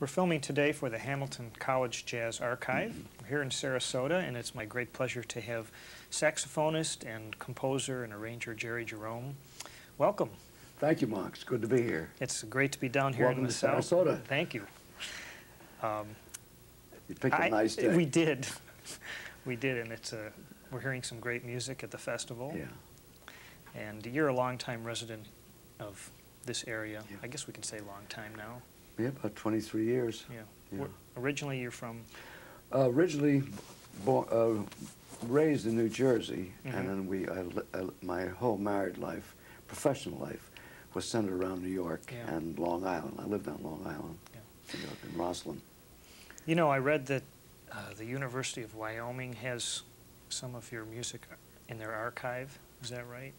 We're filming today for the Hamilton College Jazz Archive. We're here in Sarasota, and it's my great pleasure to have saxophonist and composer and arranger Jerry Jerome. Welcome. Thank you, Mark. It's good to be here. It's great to be down here in the South. Sarasota. Thank you. You picked a nice day. We did. We did, and it's a, we're hearing some great music at the festival. Yeah. And you're a longtime resident of this area. Yeah. I guess we can say long time now. Yeah, about 23 years. Yeah. Yeah. Originally, you're from? Originally, raised in New Jersey, mm-hmm. and then my whole married life, professional life, was centered around New York yeah. and Long Island. I lived on Long Island, yeah. New York, in Roslyn. You know, I read that the University of Wyoming has some of your music in their archive. Is that right?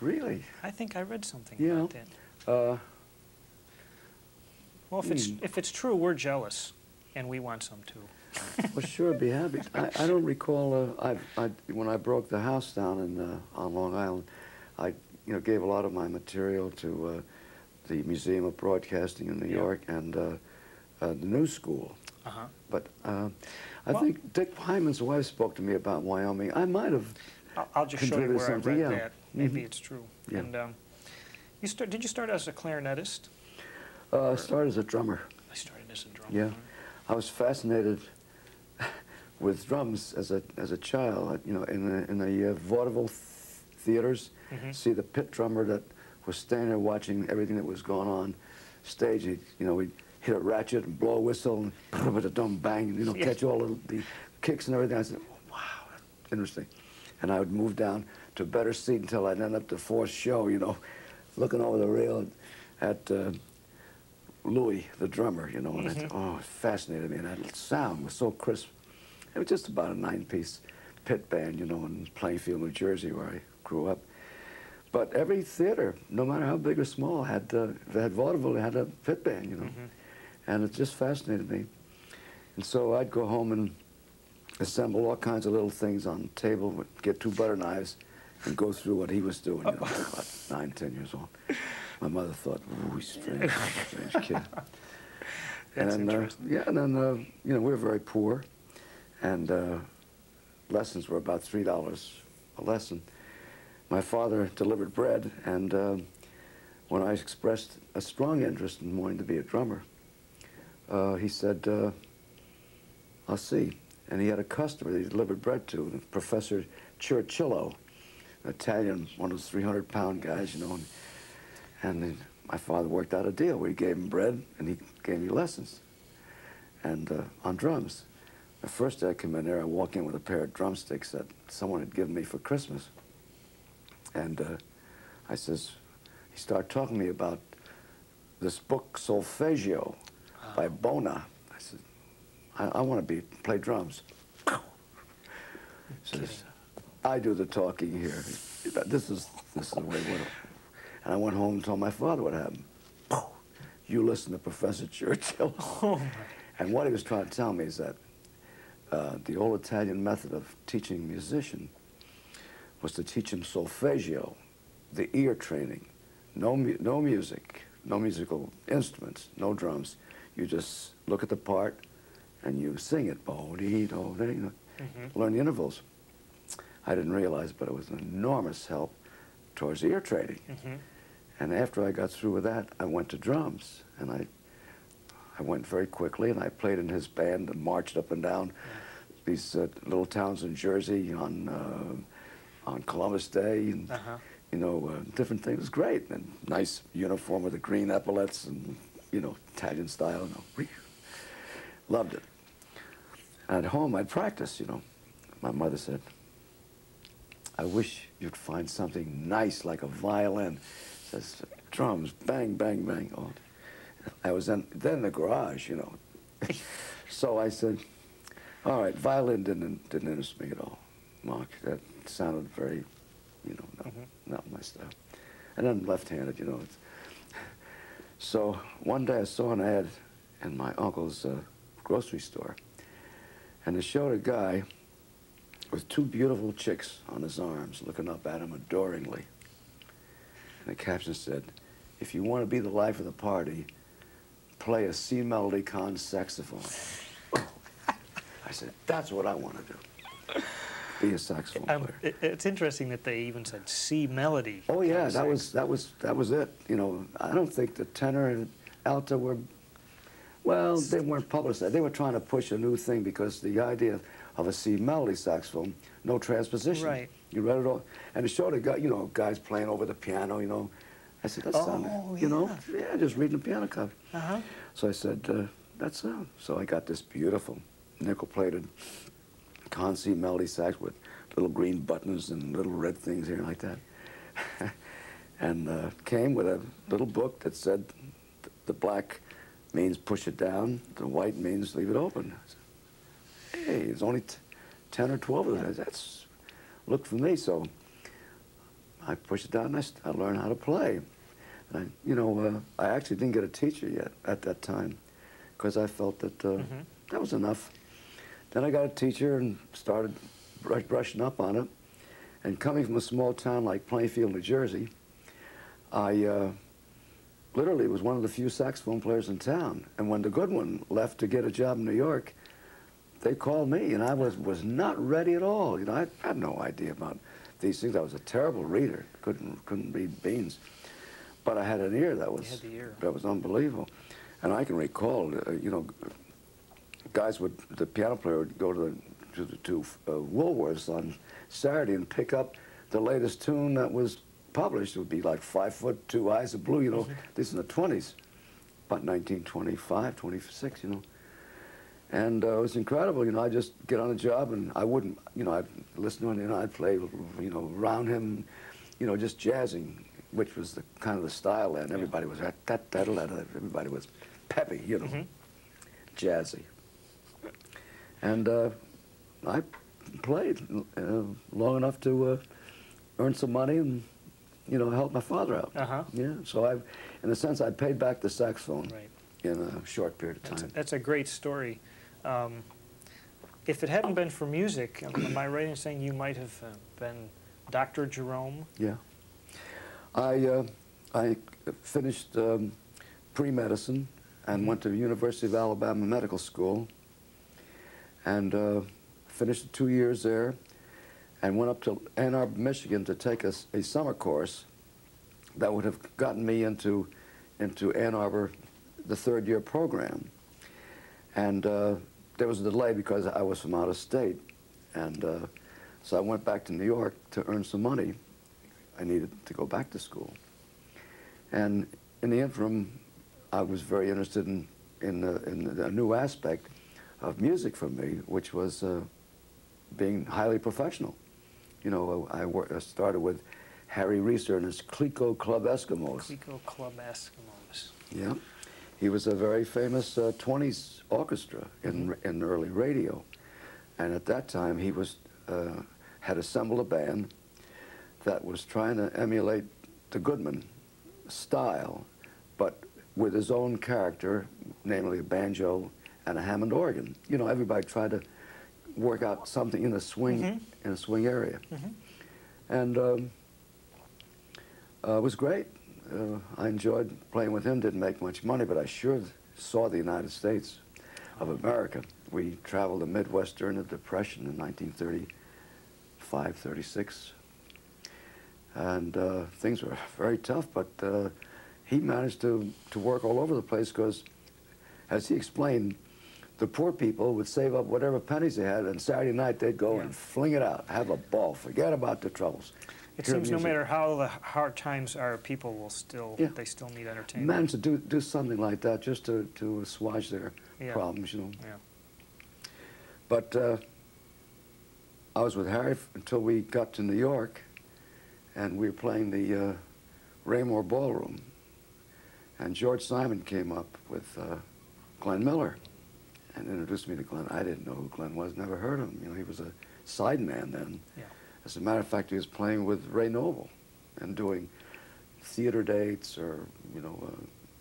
Really? I think I read something yeah. about that. Well, if it's true, we're jealous, and we want some too. Well, sure, be happy. I don't recall. When I broke the house down on Long Island, I gave a lot of my material to the Museum of Broadcasting in New yeah. York and the News School. Uh-huh. But I think Dick Hyman's wife spoke to me about Wyoming. I might have. I'll just show you where something. I read yeah. that. Maybe mm-hmm. it's true. Yeah. And did you start as a clarinetist? I started as a drummer. I started as a drummer. Yeah, I was fascinated with drums as a child. You know, in the vaudeville theaters, mm-hmm. see the pit drummer that was standing there watching everything that was going on stage. He'd, he'd hit a ratchet and blow a whistle and with a dumb bang. Yes. Catch all of the kicks and everything. I said, wow, interesting. And I would move down to a better seat until I'd end up the fourth show. Looking over the rail at. Louis, the drummer, and mm-hmm. It fascinated me, and that sound was so crisp. It was just about a 9-piece pit band, in Plainfield, New Jersey, where I grew up. But every theater, no matter how big or small, had vaudeville, had a pit band, mm-hmm. and it just fascinated me. And so I'd go home and assemble all kinds of little things on the table, get two butter knives, and go through what he was doing, about 9, 10 years old. My mother thought, ooh, he's strange kid. That's interesting. Yeah, and then, we were very poor, and lessons were about $3 a lesson. My father delivered bread, and when I expressed a strong interest in wanting to be a drummer, he said, I'll see. And he had a customer that he delivered bread to, Professor Churchillo, an Italian, one of those 300-pound guys, And then my father worked out a deal where he gave him bread and he gave me lessons and on drums. The first day I come in there, I walk in with a pair of drumsticks that someone had given me for Christmas. And he started talking to me about this book, Solfeggio, by Bona. I said, I want to play drums. He says, I do the talking here. This is the way it went. And I went home and told my father what happened. You listen to Professor Churchill. Oh my. And what he was trying to tell me is that the old Italian method of teaching a musician was to teach him solfeggio, the ear training. No music, no musical instruments, no drums. You just look at the part and you sing it. Mm-hmm. Learn the intervals. I didn't realize, but it was an enormous help towards ear training. Mm-hmm. And after I got through with that, I went to drums, and I went very quickly, and I played in his band and marched up and down these little towns in Jersey on Columbus Day, and uh-huh. Different things. It was great, and nice uniform with the green epaulets, and Italian style. Loved it. At home, I'd practice. My mother said, I wish you'd find something nice like a violin. It says drums, bang, bang, bang. Oh, I was then in the garage, So I said, all right, violin didn't interest me at all, Mark. That sounded very, not my style. And I'm left-handed, So one day I saw an ad in my uncle's grocery store, and it showed a guy with two beautiful chicks on his arms, looking up at him adoringly. And the caption said, if you want to be the life of the party, play a C melody con saxophone. I said, that's what I want to do. Be a saxophone player. It's interesting that they even said C melody. Oh yeah, that was it. You know, I don't think the tenor and alto were, well, they weren't publicized. They were trying to push a new thing because the idea of a C melody saxophone, no transposition. Right. You read it all, and it showed a guy, you know, guys playing over the piano, you know. I said, that sounds, you know, yeah, just reading the piano copy. So I said, that sounds. So I got this beautiful nickel-plated con C melody sax with little green buttons and little red things here like that. And came with a little book that said the black means push it down, the white means leave it open. I said, hey, there's only 10 or 12 of those. That's, look for me. So I pushed it down and I learned how to play. And I, you know, I actually didn't get a teacher yet at that time because I felt that that was enough. Then I got a teacher and started brushing up on it. And coming from a small town like Plainfield, New Jersey, I literally was one of the few saxophone players in town. And when the Goodman left to get a job in New York, they called me, and I was not ready at all. You know, I had no idea about these things. I was a terrible reader. Couldn't read beans. But I had an ear that was unbelievable. And I can recall, you know, guys would, the piano player would go to Woolworths on Saturday and pick up the latest tune that was published. It would be like 5 foot, Two Eyes of Blue, you know, this is in the 20s, about 1925, 26, you know. And it was incredible, you know, I'd just get on a job and I wouldn't, you know, I'd listen to him and I'd play, you know, around him, you know, just jazzing, which was the kind of the style then. Everybody was, everybody was peppy, you know, jazzy. And I played long enough to earn some money and, you know, help my father out. Yeah, so I've, in a sense, I paid back the saxophone in a short period of time. That's a great story. If it hadn't been for music, am I right in saying you might have been Dr. Jerome? Yeah. I finished pre-medicine and went to the University of Alabama Medical School and finished 2 years there and went up to Ann Arbor, Michigan to take a summer course that would have gotten me into Ann Arbor, the third-year program. And there was a delay because I was from out of state. And so I went back to New York to earn some money. I needed to go back to school. And in the interim, I was very interested in a new aspect of music for me, which was being highly professional. You know, I started with Harry Reser and his Clicquot Club Eskimos. Clicquot Club Eskimos. Yeah. He was a very famous 20s orchestra in early radio. And at that time, he was had assembled a band that was trying to emulate the Goodman style, but with his own character, namely a banjo and a Hammond organ. You know, everybody tried to work out something in a swing area. And it was great. I enjoyed playing with him, didn't make much money, but I sure saw the United States of America. We traveled the Midwest during the Depression in 1935, 36. And things were very tough, but he managed to work all over the place because, as he explained, the poor people would save up whatever pennies they had, and Saturday night they'd go and fling it out, have a ball, forget about the troubles. It seems no matter how the hard times are, people will still, they still need entertainment. Managed to do something like that just to assuage their problems, you know. But I was with Harry until we got to New York, and we were playing the Raymore Ballroom, and George Simon came up with Glenn Miller and introduced me to Glenn. I didn't know who Glenn was, never heard of him. You know, he was a sideman then. As a matter of fact, he was playing with Ray Noble and doing theater dates or, you know,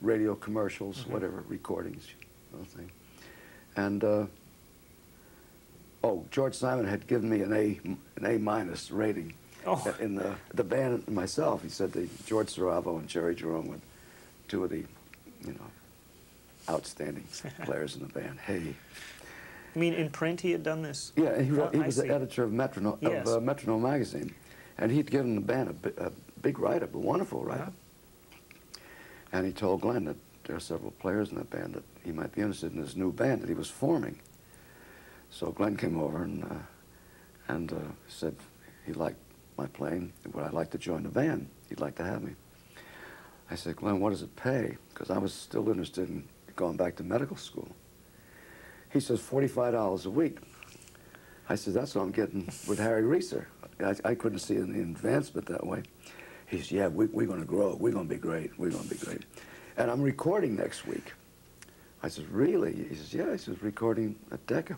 radio commercials, whatever, recordings, you know, thing. And, oh, George Simon had given me an A- rating in the band and myself. He said that George Saravo and Jerry Jerome were two of the, you know, outstanding players in the band. Hey. I mean, in print he had done this? Yeah, he was the editor of Metronome, yes, of Metronome Magazine, and he'd given the band a big write-up, a wonderful write-up. Yeah. And he told Glenn that there are several players in that band that he might be interested in this new band that he was forming. So Glenn came over and said he liked my playing, would I like to join the band? He'd like to have me. I said, Glenn, what does it pay? Because I was still interested in going back to medical school. He says, $45 a week. I said, that's what I'm getting with Harry Reser. I couldn't see an advancement that way. He says, yeah, we're going to grow. We're going to be great. We're going to be great. And I'm recording next week. I says, really? He says, yeah. He says, recording at Decca.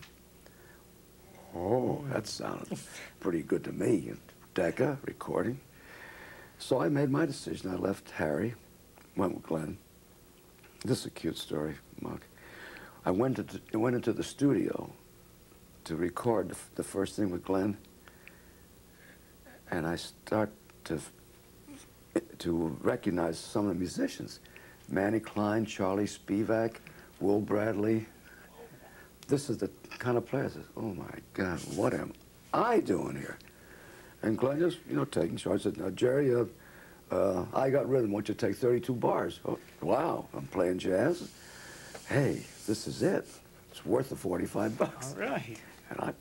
Oh, that sounded pretty good to me. Decca, recording. So I made my decision. I left Harry, went with Glenn. This is a cute story, Mark. I went into the studio to record the first thing with Glenn, and I start to recognize some of the musicians. Manny Klein, Charlie Spivak, Will Bradley. This is the kind of player that says, oh my God, what am I doing here? And Glenn just, you know, taking charge. I said, now Jerry, I Got Rhythm, why don't you take 32 bars? Oh, wow, I'm playing jazz. Hey, this is it. It's worth the $45. All right. And I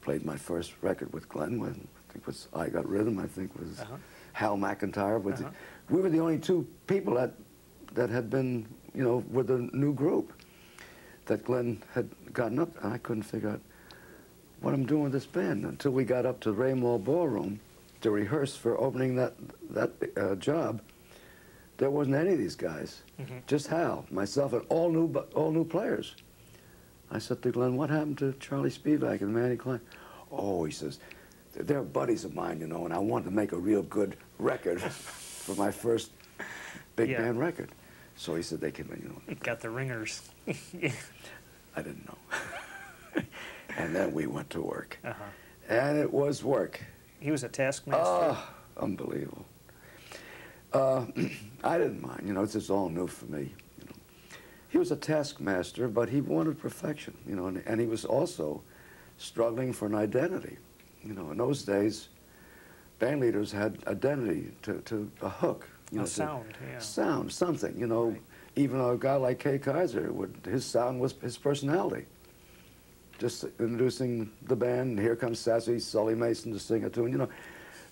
played my first record with Glenn when I think it was I Got Rhythm. I think was Hal McIntyre. With we were the only two people that had been, you know, with a new group that Glenn had gotten up, and I couldn't figure out what I'm doing with this band until we got up to Raymore Ballroom to rehearse for opening that job. There wasn't any of these guys, just Hal, myself, and all new players. I said to Glenn, what happened to Charlie Spivak and Manny Klein? Oh, he says, they're buddies of mine, you know, and I wanted to make a real good record for my first big band record. So he said, they came in, you know. Got the ringers. I didn't know. And then we went to work. And it was work. He was a taskmaster. Oh, unbelievable. I didn't mind, you know, this is all new for me, you know. He was a taskmaster, but he wanted perfection, you know, and he was also struggling for an identity. You know, in those days, band leaders had identity to a hook. You know, sound, yeah. Sound, something, you know, right. Even a guy like Kay Kaiser, his sound was his personality. Just introducing the band, here comes Sassy Sully Mason to sing a tune, you know.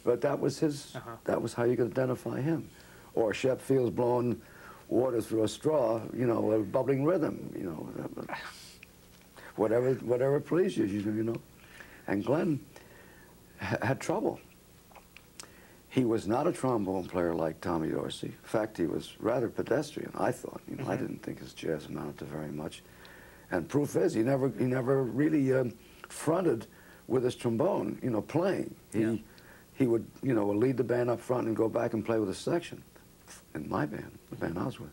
But that was his, that was how you could identify him. Or Shep Fields blowing water through a straw, you know, a bubbling rhythm, you know. Whatever pleases you, you know. And Glenn had trouble. He was not a trombone player like Tommy Dorsey. In fact, he was rather pedestrian, I thought. You know, I didn't think his jazz amounted to very much. And proof is, he never really fronted with his trombone, you know, playing. He would, you know, lead the band up front and go back and play with a section in my band, the band I was with.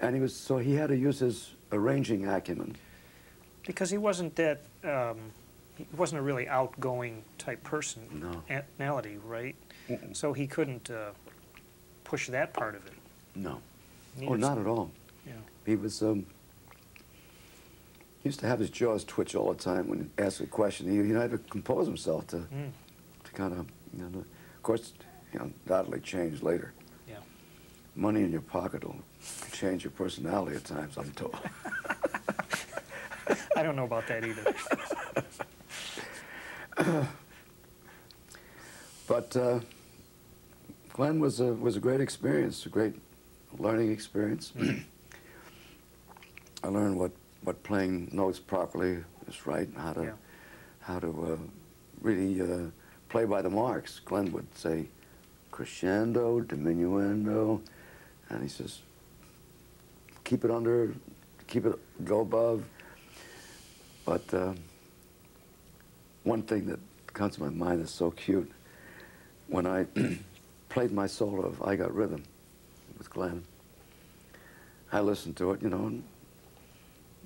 And he was, so he had to use his arranging acumen. Because he wasn't that, he wasn't a really outgoing type person, personality, right? So he couldn't push that part of it. No, or not at all. Yeah. He was, he used to have his jaws twitch all the time when he asked a question. He had to compose himself to, kind of, you know, of course, you know, undoubtedly changed later. Yeah. Money in your pocket will change your personality at times, I'm told. I don't know about that either. But Glenn was a great experience, a great learning experience. I learned what playing notes properly is right, and how to really play by the marks. Glenn would say crescendo, diminuendo, and he says, keep it under, keep it, go above. But one thing that comes to my mind is so cute. When I played my solo of I Got Rhythm with Glenn, I listened to it, you know, and,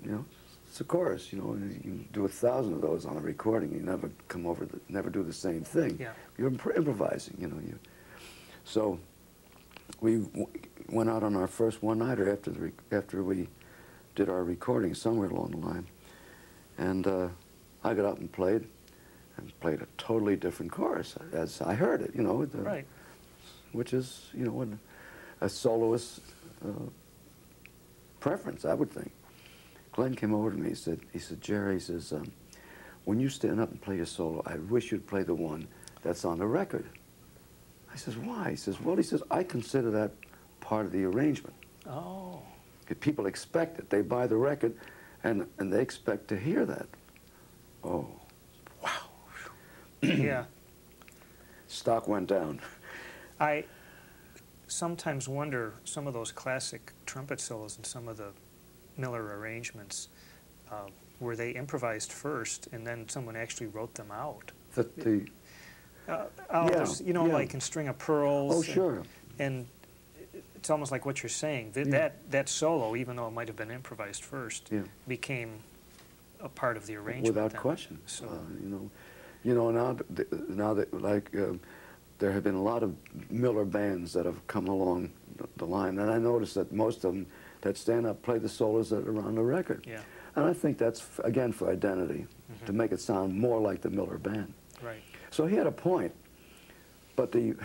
you know, it's a chorus, you know, and you do 1,000 of those on a recording. You never come over, never do the same thing. Yeah. You're improvising, you know. So we went out on our first one-nighter after we did our recording somewhere along the line. And I got up and played a totally different chorus as I heard it, you know. The, right. Which is, you know, when a soloist preference, I would think. Glenn came over to me, he said, Jerry, he says, when you stand up and play your solo, I wish you'd play the one that's on the record. I says, why? He says, well, he says, I consider that part of the arrangement. Oh. People expect it. They buy the record, and they expect to hear that. Oh, wow. Yeah. Stock went down. I sometimes wonder, some of those classic trumpet solos and some of the Miller arrangements, were they improvised first, and then someone actually wrote them out? You know, yeah. Like in String of Pearls. Oh, sure. And it's almost like what you're saying. That solo, even though it might have been improvised first, yeah, became a part of the arrangement. Without question. So you know, now that, like, there have been a lot of Miller bands that have come along the line, and I noticed that most of them that stand up play the solos that are on the record. Yeah. And I think that's, again, for identity, mm-hmm, to make it sound more like the Miller band. Right. So he had a point, but the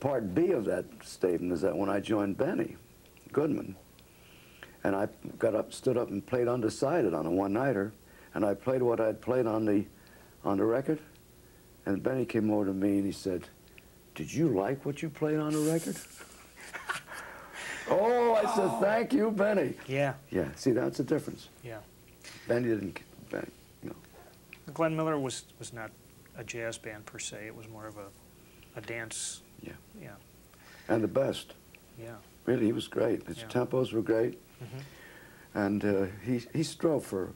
part B of that statement is that when I joined Benny Goodman, and I stood up and played Undecided on a one-nighter, and I played what I'd played on the record, and Benny came over to me and he said, "Did you like what you played on the record?" Oh, I said, "Thank you, Benny." Yeah. Yeah. See, that's the difference. Yeah. Benny didn't. Benny, no. Glenn Miller was not a jazz band per se. It was more of a dance. Yeah. Yeah. And the best. Yeah. Really, he was great. His tempos were great, mm-hmm, and he strove for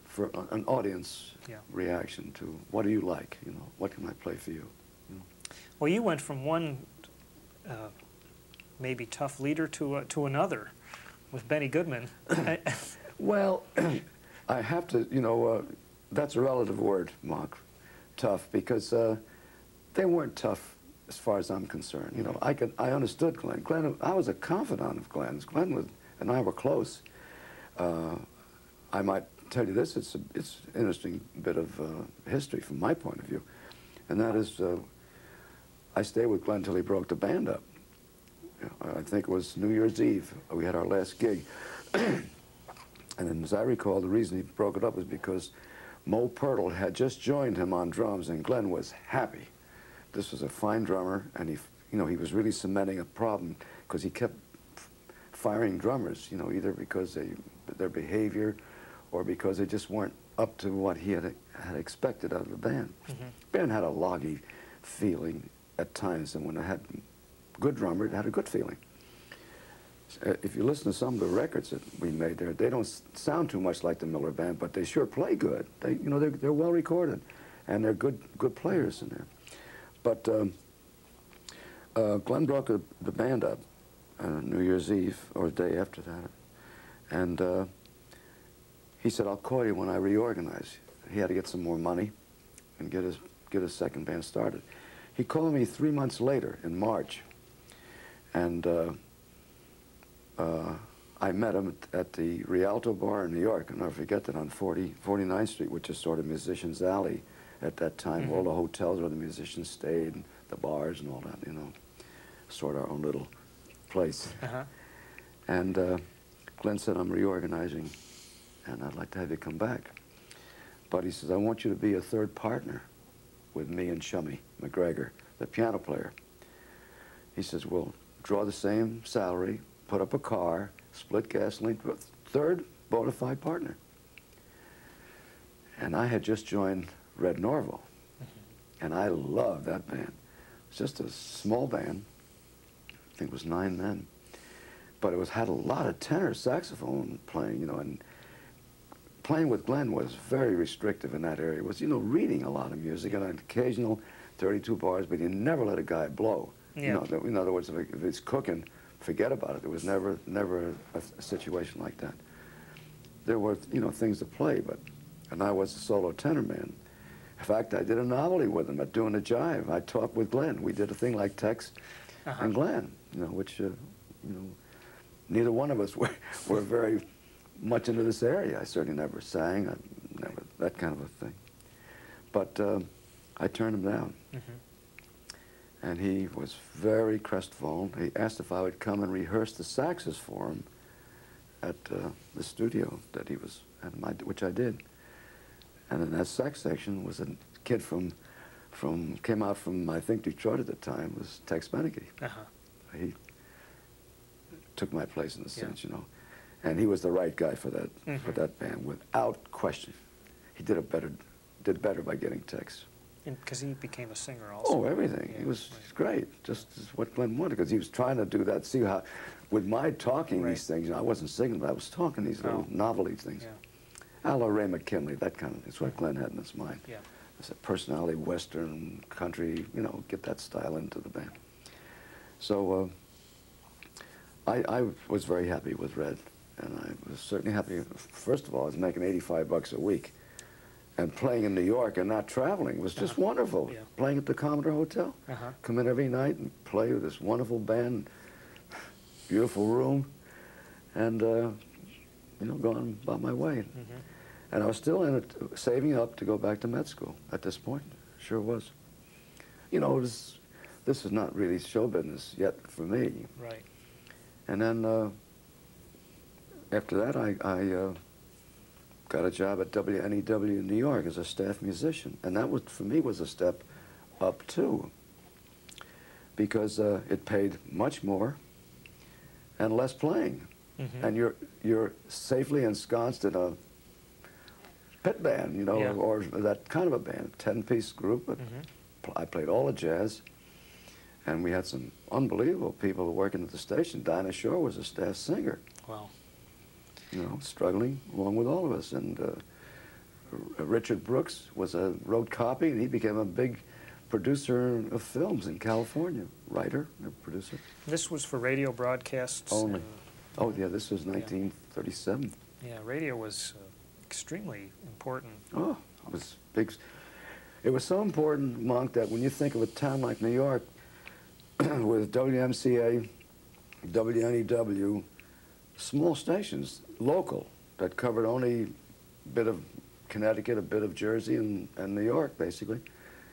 an audience reaction to what do you like? You know, what can I play for you? You know? Well, you went from one maybe tough leader to another with Benny Goodman. Well, I have to, you know, that's a relative word, Mark. Tough, because they weren't tough as far as I'm concerned. You know, I understood Glenn. I was a confidant of Glenn's. Glenn and I were close. I might tell you this, it's an interesting bit of history from my point of view, and that is I stayed with Glenn till he broke the band up. I think it was New Year's Eve. We had our last gig. And as I recall, the reason he broke it up was because Mo Pirtle had just joined him on drums, and Glenn was happy. This was a fine drummer, and he was really cementing a problem because he kept firing drummers, you know, either because their behavior or because they just weren't up to what he had expected out of the band. Mm-hmm. The band had a loggy feeling at times, and when it had good drummer, it had a good feeling. If you listen to some of the records that we made there, they don't sound too much like the Miller Band, but they sure play good. They, you know, they're well recorded, and they're good players in there. But Glenn broke the band up on New Year's Eve, or the day after that, and he said, "I'll call you when I reorganize." He had to get some more money and get his second band started. He called me 3 months later in March, and I met him at the Rialto Bar in New York. I'll never forget that, on 49th Street, which is sort of Musicians Alley at that time. Mm-hmm. All the hotels where the musicians stayed, and the bars and all that, you know, sort of our own little place. Uh-huh. And Glenn said, "I'm reorganizing, and I'd like to have you come back. But," he says, "I want you to be a third partner with me and Chummy McGregor, the piano player." He says, "We'll draw the same salary, put up a car, split gasoline, third bona fide partner." And I had just joined Red Norville, mm-hmm, and I loved that band. It's just a small band. I think it was 9 men, but it had a lot of tenor saxophone playing, you know, and playing with Glenn was very restrictive in that area. It was, you know, reading a lot of music and an occasional 32 bars, but you never let a guy blow. Yeah. You know, in other words, if he's cooking, forget about it. There was never a situation like that. There were, you know, things to play, and I was a solo tenor man. In fact, I did a novelty with him at Doing a Jive. I talked with Glenn. We did a thing like Tex and Glenn, you know, which, you know, neither one of us were very much into this area. I certainly never sang, I never that kind of a thing. But I turned him down. Mm-hmm. And he was very crestfallen. He asked if I would come and rehearse the saxes for him at the studio that he was at, which I did. And in that sax section was a kid came out from, I think, Detroit at the time, was Tex Beneke. Uh-huh. He took my place in a sense, you know. And he was the right guy for that, mm-hmm. for that band, without question. He did better by getting Tex. Because he became a singer also. Oh, everything. Yeah, he was great. Just what Glenn wanted, because he was trying to do that. See how, with my talking these things, you know, I wasn't singing, but I was talking these little novelty things. Yeah. A la Ray McKinley, that kind of thing. That's what Glenn had in his mind. Yeah. It's a personality, Western, country, you know, get that style into the band. So I was very happy with Red, and I was certainly happy. First of all, I was making 85 bucks a week, and playing in New York and not traveling was just wonderful. Yeah. Playing at the Commodore Hotel, come in every night and play with this wonderful band, beautiful room, and you know, going about my way. Mm-hmm. And I was still in it, saving up to go back to med school at this point. Sure was. You know, this was not really show business yet for me. Right. And then after that, I got a job at WNEW in New York as a staff musician. And that was, for me, was a step up too, because it paid much more and less playing. Mm-hmm. And you're safely ensconced in a pit band, you know, or that kind of a band, 10-piece group. Mm-hmm. I played all the jazz, and we had some unbelievable people working at the station. Dinah Shore was a staff singer. Wow. You know, struggling along with all of us. And Richard Brooks wrote copy, and he became a big producer of films in California, writer, producer. This was for radio broadcasts only. Oh yeah, this was 1937. Yeah, radio was extremely important. Oh, it was big. It was so important, Monk, that when you think of a town like New York with WMCA, WNEW, small stations, local, that covered only a bit of Connecticut, a bit of Jersey, and New York, basically,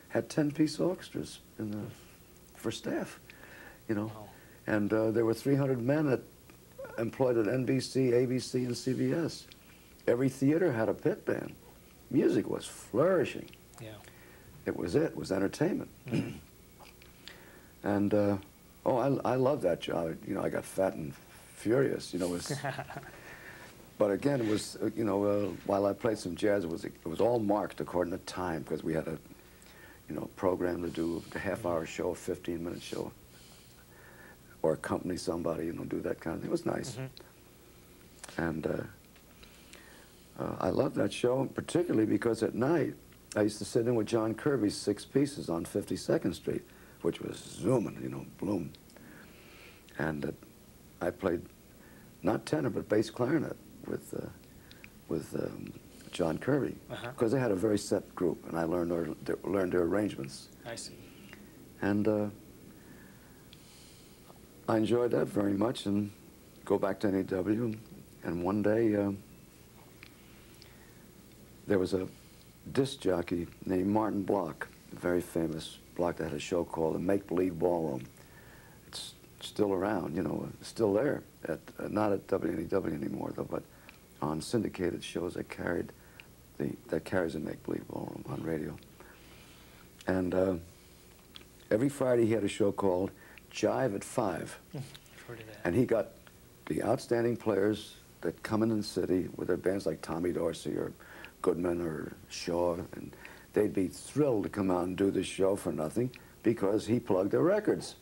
had 10-piece orchestras in the, for staff, you know. Wow. And there were 300 men employed at NBC, ABC, and CBS. Every theater had a pit band. Music was flourishing. Yeah. It was entertainment. Mm-hmm. And I loved that job. You know, I got fat and furious, you know. But again, it was, you know, while I played some jazz, it was all marked according to time, because we had a, you know, program to do a half-hour show, a 15-minute show, or accompany somebody, you know, do that kind of thing. It was nice. Mm-hmm. And I loved that show, particularly because at night, I used to sit in with John Kirby's six pieces on 52nd Street, which was zooming, you know, bloom. And I played, not tenor, but bass clarinet with John Kirby, because they had a very set group, and I learned their arrangements. I see. And I enjoyed that very much, and go back to NEW, and one day, there was a disc jockey named Martin Block, a very famous Block, that had a show called the Make Believe Ballroom. It's still around, you know, still there. At not at WNEW anymore though, but on syndicated shows that carries the Make Believe Ballroom on radio. And every Friday he had a show called Jive at Five, and he got the outstanding players that come in the city with their bands like Tommy Dorsey or Goodman or Shaw, and they'd be thrilled to come out and do this show for nothing, because he plugged their records.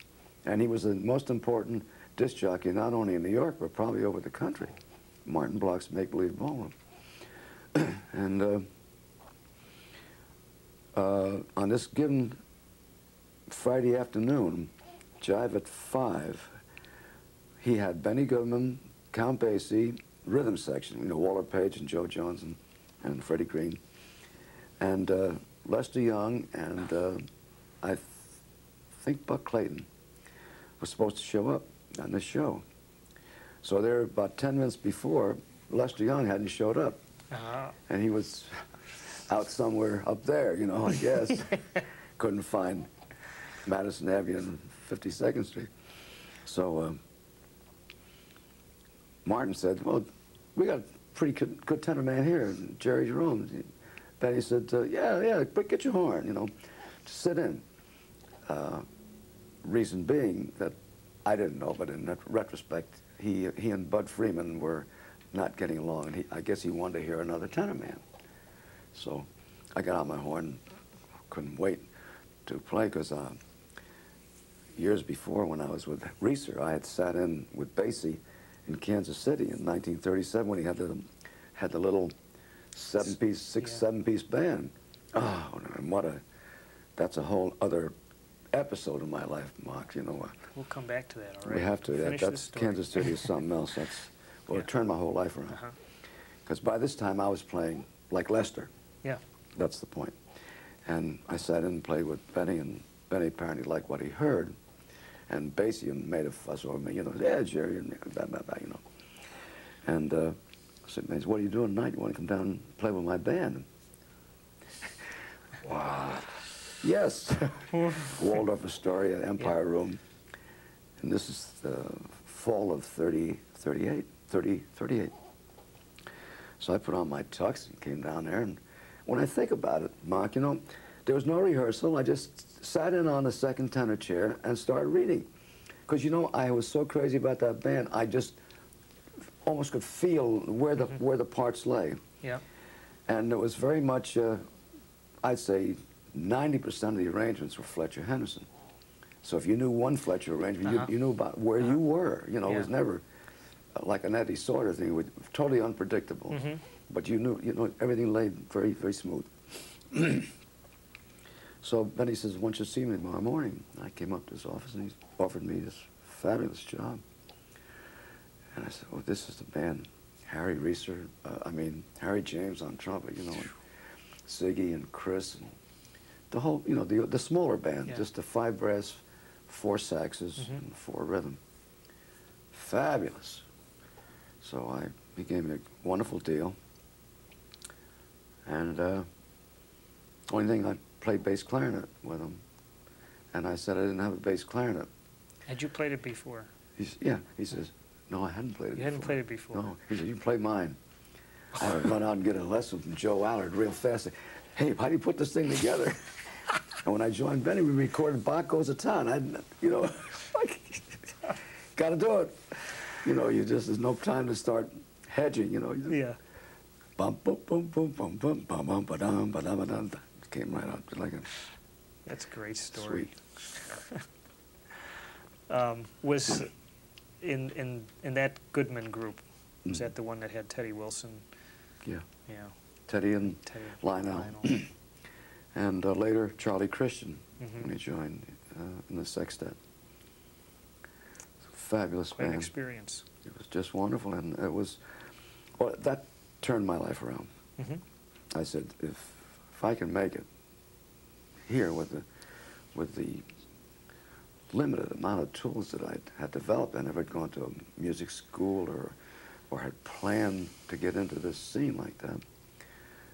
And he was the most important disc jockey, not only in New York, but probably over the country. Martin Block's Make Believe Ballroom. And on this given Friday afternoon, Jive at Five, he had Benny Goodman, Count Basie, rhythm section, you know, Walter Page and Joe Jones and Freddie Green, and Lester Young, and I think Buck Clayton was supposed to show up on this show. So there, about 10 minutes before, Lester Young hadn't showed up. Uh-huh. And he was out somewhere up there, you know, I guess. Couldn't find Madison Avenue and 52nd Street. So Martin said, well, we got a pretty good tenor man here, Jerry Jerome. Benny said, yeah, but get your horn, you know, sit in. Reason being that I didn't know, but in retrospect, he and Bud Freeman were not getting along, and I guess he wanted to hear another tenor man. So I got out my horn, couldn't wait to play, because years before, when I was with Reser, I had sat in with Basie in Kansas City in 1937 when he had the little seven-piece band. Oh, and that's a whole other episode of my life, Mark, you know. We'll come back to that, all right? We have to. That's Kansas City is something else. That's, well, it turned my whole life around. Because by this time, I was playing like Lester. Yeah. That's the point. And I sat in and played with Benny, and Benny apparently liked what he heard. And Basie made a fuss over me, you know, yeah, Jerry, and blah, blah, blah, you know. And I said, man, what are you doing tonight? You want to come down and play with my band? Wow. Yes. Waldorf Astoria, Empire Room. And this is the fall of 38. So I put on my tux and came down there. And when I think about it, Mark, you know, there was no rehearsal. I just sat in on the second tenor chair and started reading. Because, you know, I was so crazy about that band, I just almost could feel where the parts lay. Yeah. And it was very much, I'd say, 90% of the arrangements were Fletcher Henderson. So if you knew one Fletcher arrangement, you knew about where you were. You know, it was never like an Eddie Sauter thing. It was totally unpredictable. But you knew, you know, everything laid very, very smooth. So Benny says, why don't you see me tomorrow morning? I came up to his office, and he offered me this fabulous job. And I said, oh, this is the band. Harry Reser, Harry James on trumpet, you know, and Ziggy and Chris, and the whole, you know, the smaller band, just the 5 brass, 4 saxes, and 4 rhythm. Fabulous. So he gave me a wonderful deal. And only thing, I played bass clarinet with him. And I said I didn't have a bass clarinet. Had you played it before? He says, no, I hadn't played it before. You hadn't played it before? No. He said, you play mine. I would run out and get a lesson from Joe Allard real fast. Hey, how do you put this thing together? And when I joined Benny, we recorded Bach Goes to Town. Gotta do it. You know, there's no time to start hedging, you know. Yeah. Bum, bum, bum, bum, bum, bum, bum, bum, ba-dum, ba-dum, ba-dum. It came right out like a... That's a great story. Sweet. Was in that Goodman group, was that the one that had Teddy Wilson? Yeah. Yeah. Teddy and Lionel. And later, Charlie Christian, when he joined in the sextet. Fabulous band. Quite an experience. It was just wonderful, and it was, well, that turned my life around. I said, if I can make it here with the limited amount of tools that I had developed, I never had gone to a music school or had planned to get into this scene like that.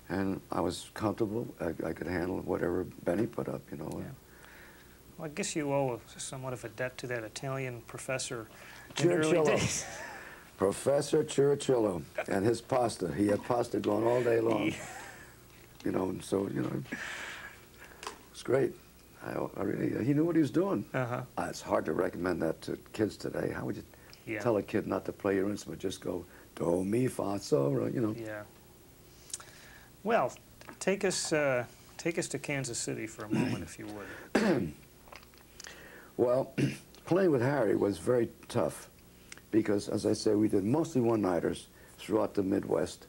And I was comfortable. I could handle whatever Benny put up, you know. Yeah. Well, I guess you owe somewhat of a debt to that Italian professor in the early days. Professor Chiricillo and his pasta. He had pasta going all day long. Yeah. You know, and so, you know, it's great. He knew what he was doing. It's hard to recommend that to kids today. How would you tell a kid not to play your instrument, just go, do, mi, fa, sol, you know. Yeah. Well, take us to Kansas City for a moment, if you would. Well, playing with Harry was very tough because, as I say, we did mostly one-nighters throughout the Midwest.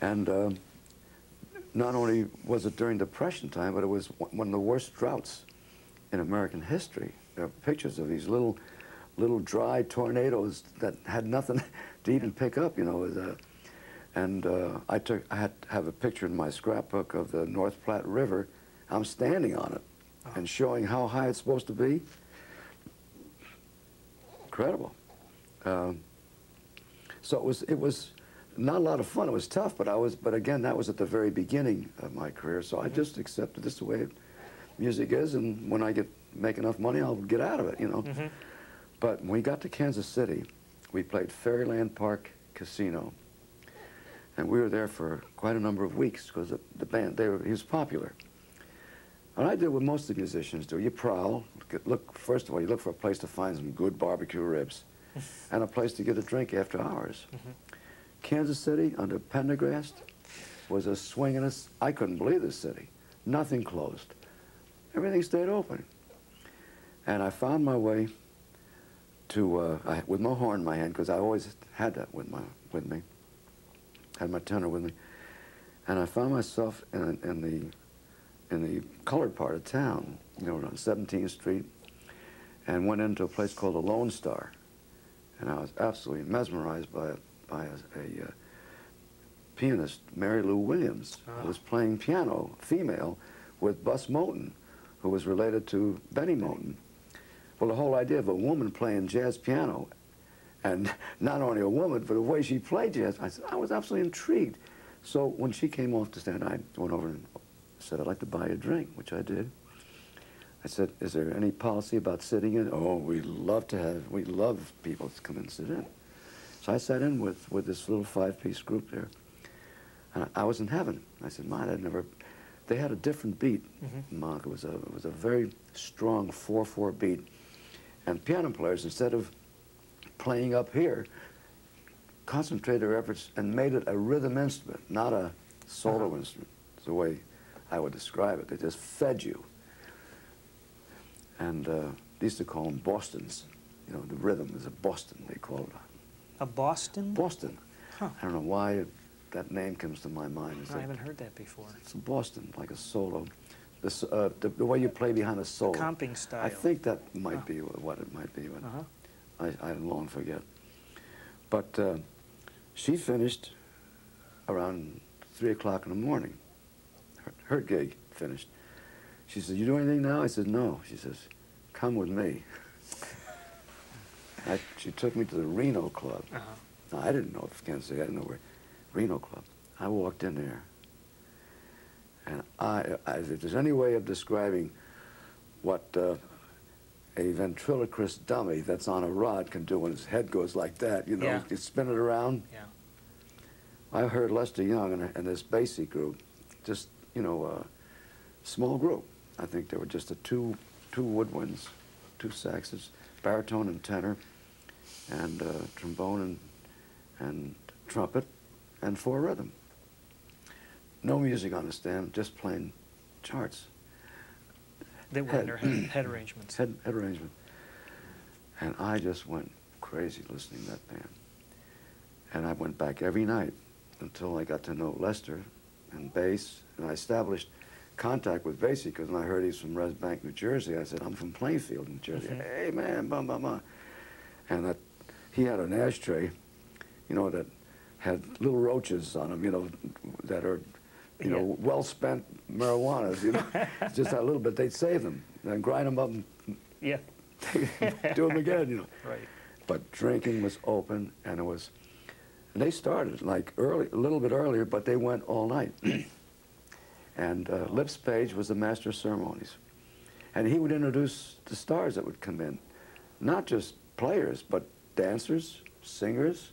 And not only was it during Depression time, but it was one of the worst droughts in American history. There are pictures of these little dry tornadoes that had nothing to even pick up, you know. And I had to have a picture in my scrapbook of the North Platte River. I'm standing on it and showing how high it's supposed to be. Incredible. So it was not a lot of fun. It was tough, but again, that was at the very beginning of my career. So I just accepted this the way music is, and when I make enough money, I'll get out of it, you know. Mm-hmm. But when we got to Kansas City, we played Fairyland Park Casino, and we were there for quite a number of weeks because the band, he was popular. And I did what most of the musicians do. You prowl. Look, first of all, you look for a place to find some good barbecue ribs and a place to get a drink after hours. Mm-hmm. Kansas City, under Pendergast, was a swinging us. I couldn't believe this city. Nothing closed. Everything stayed open. And I found my way to, with my horn in my hand, because I always had that with me, had my tenor with me. And I found myself in the colored part of town, you know, on 17th Street, and went into a place called the Lone Star. And I was absolutely mesmerized by a pianist, Mary Lou Williams, who was playing piano, female, with Bus Moten, who was related to Benny Moten. Well, the whole idea of a woman playing jazz piano, and not only a woman, but the way she played jazz, I was absolutely intrigued. So when she came off the stand, I went over and said, I'd like to buy you a drink, which I did. I said, is there any policy about sitting in? Oh, we love people to come and sit in. So I sat in with this little five-piece group there, and I was in heaven. I said, mine, they had a different beat. Mm-hmm. Monk, it was a very strong 4/4 beat, and piano players, instead of playing up here, concentrated their efforts and made it a rhythm instrument, not a solo instrument. It's the way I would describe it. They just fed you, and they used to call them Bostons. You know, the rhythm is a Boston. They called it. A Boston? Boston. Huh. I don't know why that name comes to my mind. I haven't heard that before. It's a Boston, like a solo. The way you play behind a solo. The comping style. I think that might be what it might be. But I long forget. But she finished around 3 o'clock in the morning. Her gig finished. She said, you do anything now? I said, no. She says, come with me. She took me to the Reno Club. Now, I didn't know if Kansas City, I didn't know where. Reno Club. I walked in there, and if there's any way of describing what a ventriloquist dummy that's on a rod can do when his head goes like that, you know, you spin it around. Yeah. I heard Lester Young and this Basie group, just, you know, a small group. I think there were just the two woodwinds, two saxes, baritone and tenor, and trombone and trumpet, and 4 rhythm. No music on the stand, just playing charts. They were under head arrangements. Head arrangement. And I just went crazy listening to that band. And I went back every night until I got to know Lester and bass, and I established contact with Basie, because when I heard he's from Res Bank, New Jersey, I said, I'm from Plainfield, New Jersey. Hey, man, bum, bum, bum. And that he had an ashtray, you know, that had little roaches on them, you know, that are, you know, well-spent marijuanas, you know. Just a little bit, they'd save them, then grind them up and do them again, you know. Right. But drinking was open, and it was, and they started like early, a little bit earlier, but they went all night. And Lips Page was the master of ceremonies. And he would introduce the stars that would come in, not just players, but dancers, singers,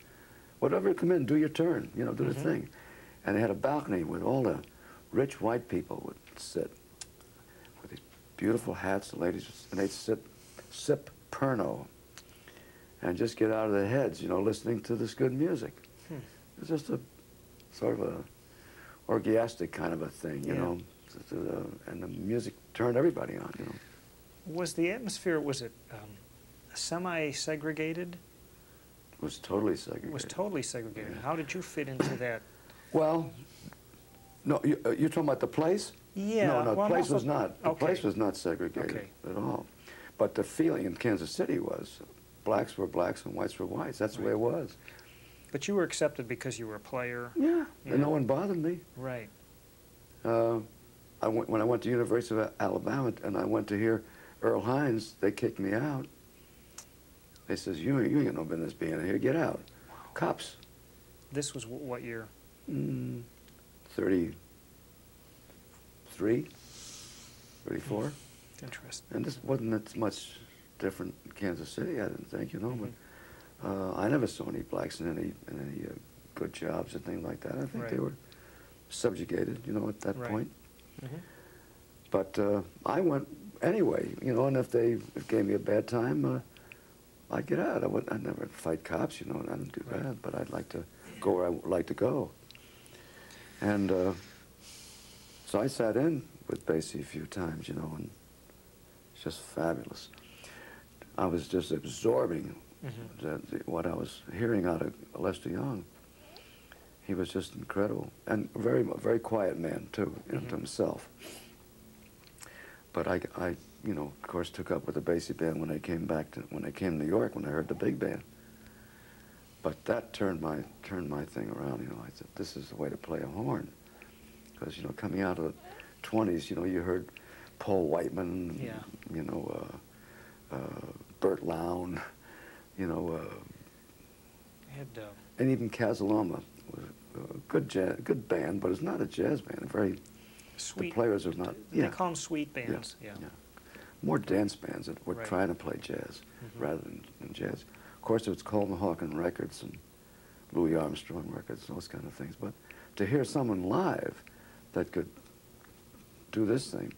whatever, come in, do your turn, you know, do the thing. And they had a balcony where all the rich white people would sit with these beautiful hats, the ladies, and they'd sip Pernod and just get out of their heads, you know, listening to this good music. It was just a sort of a orgiastic kind of a thing, you know, and the music turned everybody on, you know. Was the atmosphere, was it semi-segregated? It was totally segregated. It was totally segregated. Yeah. How did you fit into that? Well, no, you're talking about the place? Yeah. No, the place was not. The place was not segregated at all. But the feeling in Kansas City was blacks were blacks and whites were whites. That's the way it was. But you were accepted because you were a player. Yeah, and no one bothered me. Right. When I went to University of Alabama and I went to hear Earl Hines, they kicked me out. They says, you ain't got no business being here, get out. Cops. This was what year? 33, 34. Interesting. And this wasn't that much different in Kansas City, I didn't think, you know, but I never saw any blacks in any good jobs and things like that. I think they were subjugated, you know, at that point. But I went anyway, you know, and if they gave me a bad time, I'd get out. I'd never fight cops, you know, and I didn't do that, but I'd like to go where I would like to go. And so I sat in with Basie a few times, you know, and it's just fabulous. I was just absorbing what I was hearing out of Lester Young. He was just incredible, and a very, very quiet man, too, you know, to himself. But I, you know, of course, took up with the Basie band when I came back to, when I came to New York, when I heard the big band. But that turned my thing around, you know. I said, this is the way to play a horn. Because, you know, coming out of the 20s, you know, you heard Paul Whiteman, you know, Bert Lown, you know, and even Casaloma was a good jazz, good band, but it's not a jazz band. Very sweet. The players are not. They call them sweet bands. More dance bands that were trying to play jazz rather than jazz. Of course, it's Coleman Hawkins records and Louis Armstrong records, those kind of things. But to hear someone live that could do this thing,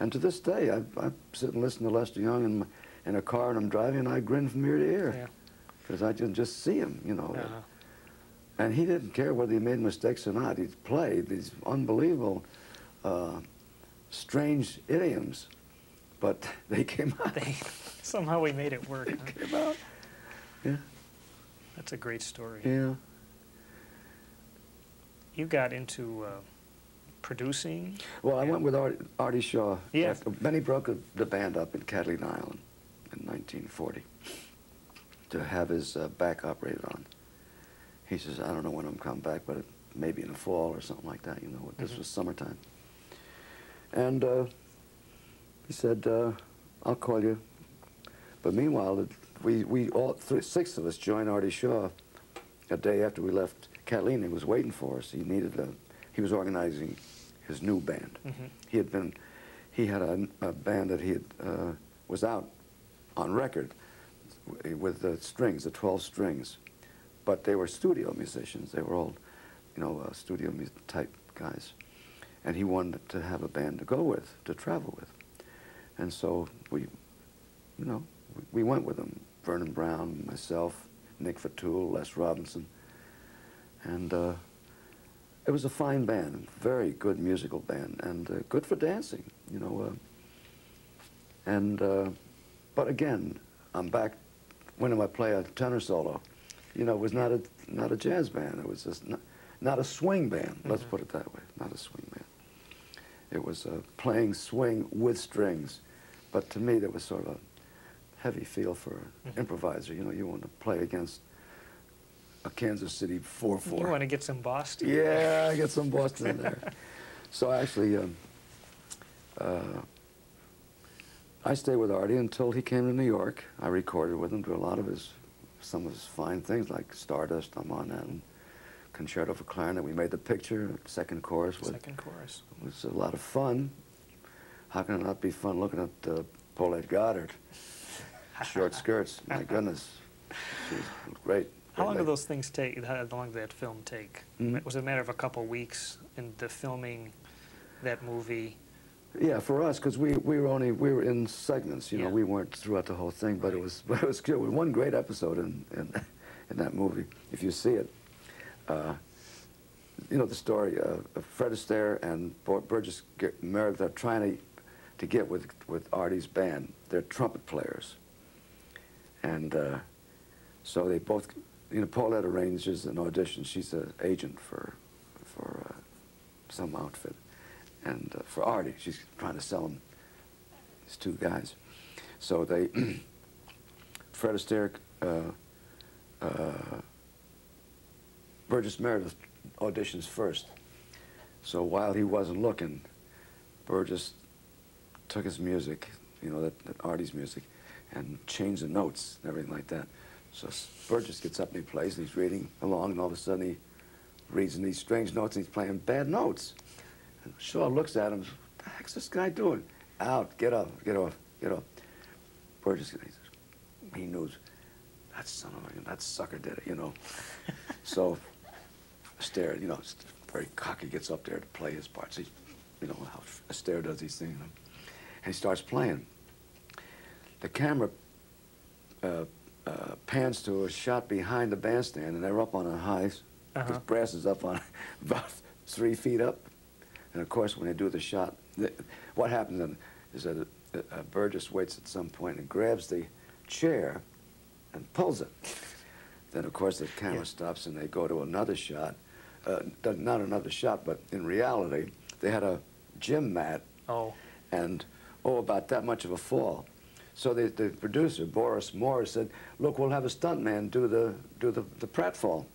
and to this day, I sit and listen to Lester Young in a car, and I'm driving, and I grin from ear to ear because I can just see him, you know. And he didn't care whether he made mistakes or not. He played these unbelievable, strange idioms, but they came out. Somehow we made it work. They came out. Yeah. That's a great story. Yeah. You got into producing. Well, I went with Artie Shaw. Yeah. Benny broke the band up in Catalina Island in 1940 to have his back operated on. He says, I don't know when I'm coming back, but maybe in the fall or something like that, you know. This was summertime. And he said, I'll call you. But meanwhile, we all six of us joined Artie Shaw a day after we left Catalina. He was waiting for us. He needed he was organizing his new band. He had a band that he had, was out on record with the strings, the 12 strings. But they were studio musicians. They were all, you know, studio type guys. And he wanted to have a band to go with, to travel with. And so we, you know, we went with him. Vernon Brown, myself, Nick Fatul, Les Robinson. And it was a fine band, very good musical band, and good for dancing, you know. But again, I'm back, when do I play a tenor solo? You know, it was not a jazz band. It was just not a swing band. Let's put it that way. Not a swing band. It was playing swing with strings, but to me, there was sort of a heavy feel for an improviser. You know, you want to play against a Kansas City 4/4. You want to get some Boston. Yeah, get some Boston in there. So actually, I stayed with Artie until he came to New York. I recorded with him, did a lot of his. Some of his fine things like Stardust, I'm on that, and Concerto for Clarinet. We made the picture, second chorus. It was a lot of fun. How can it not be fun looking at Paulette Goddard? Short skirts, my goodness. She was great. How long do those things take? How long did that film take? Was it a matter of a couple of weeks in the filming that movie? Yeah, for us, because we were in segments, you know, we weren't throughout the whole thing, but it was good. One great episode in that movie, if you see it. You know the story of Fred Astaire and Burgess Meredith are trying to get with Artie's band. They're trumpet players, and so they both, you know, Paulette arranges an audition. She's an agent for some outfit. And for Artie, she's trying to sell him these two guys. So they, Fred Astaire, Burgess Meredith auditions first. So while he wasn't looking, Burgess took his music, you know, Artie's music, and changed the notes and everything like that. So Burgess gets up and he plays, and he's reading along, and all of a sudden he reads in these strange notes, and he's playing bad notes. And Shaw looks at him, what the heck's this guy doing? Out, get off, get off, get off. Burgess, he knows, that son of a, that sucker did it, you know. So, Astaire, you know, very cocky, gets up there to play his parts. He, you know, how Astaire does these things. And he starts playing. The camera pans to a shot behind the bandstand, and they're up on a high. His brass is up on about 3 feet up. And, of course, when they do the shot, what happens then is that Burgess waits at some point and grabs the chair and pulls it. Then, of course, the camera stops, and they go to another shot. Not another shot, but in reality, they had a gym mat. Oh. And, oh, about that much of a fall. So the producer, Boris Moore, said, look, we'll have a stuntman do the pratfall.